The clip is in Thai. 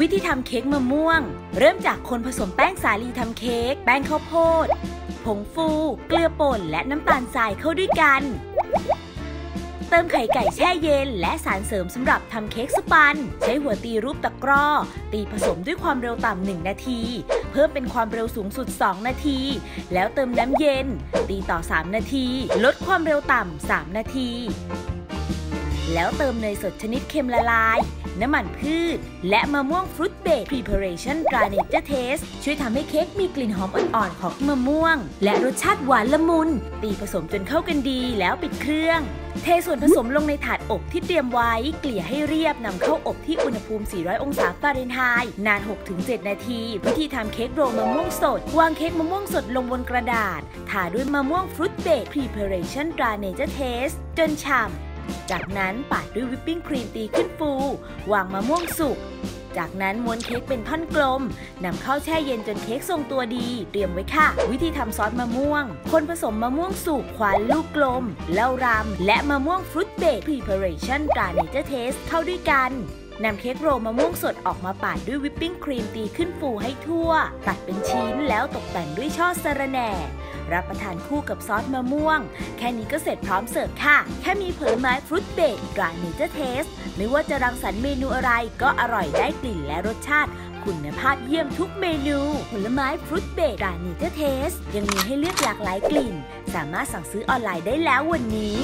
วิธีทำเค้กมะม่วงเริ่มจากคนผสมแป้งสาลีทำเค้กแป้งข้าวโพดผงฟูเกลือป่นและน้ำตาลทรายเข้าด้วยกันเติมไข่ไก่แช่เย็นและสารเสริมสำหรับทำเค้กสปันใช้หัวตีรูปตะกร้อตีผสมด้วยความเร็วต่ำ1นาทีเพิ่มเป็นความเร็วสูงสุด2นาทีแล้วเติมน้ำเย็นตีต่อ3นาทีลดความเร็วต่ำ3นาทีแล้วเติมเนยสดชนิดเค็มละลายน้ำมันพืชและมะม่วงฟรุตเบรค Preparation Garniture Taste ช่วยทำให้เค้กมีกลิ่นหอมอ่อนๆของมะม่วงและรสชาติหวานละมุนตีผสมจนเข้ากันดีแล้วปิดเครื่องเทส่วนผสมลงในถาดอบที่เตรียมไว้เกลี่ยให้เรียบนำเข้าอบที่อุณหภูมิ400องศาฟาเรนไฮต์นาน 6-7 นาทีวิธีทำเค้กโรลมะม่วงสดวางเค้กมะม่วงสดลงบนกระดาษทาด้วยมะม่วงฟรุตเบรค Preparation Garniture Taste จนฉ่ำจากนั้นปาดด้วยวิปปิ้งครีมตีขึ้นฟูวางมะม่วงสุกจากนั้นม้วนเค้กเป็นท่อนกลมนำเข้าแช่เย็นจนเค้กทรงตัวดีเตรียมไว้ค่ะวิธีทำซอสมะม่วงคนผสมมะม่วงสุกขวานลูกกลมเล่ารำและมะม่วงฟรุตเบรค Preparation Garniture Taste เข้าด้วยกันนำเค้กโรลมะม่วงสดออกมาปาดด้วยวิปปิ้งครีมตีขึ้นฟูให้ทั่วตัดเป็นชิ้นแล้วตกแต่งด้วยช่อสะระแหน่รับประทานคู่กับซอสมะม่วงแค่นี้ก็เสร็จพร้อมเสิร์ฟค่ะแค่มีผลไม้ฟรุตเบรค Garniture Taste ไม่ว่าจะรังสรรค์เมนูอะไรก็อร่อยได้กลิ่นและรสชาติคุณภาพเยี่ยมทุกเมนูผลไม้ฟรุตเบรค Garniture Taste ยังมีให้เลือกหลากหลายกลิ่นสามารถสั่งซื้อออนไลน์ได้แล้ววันนี้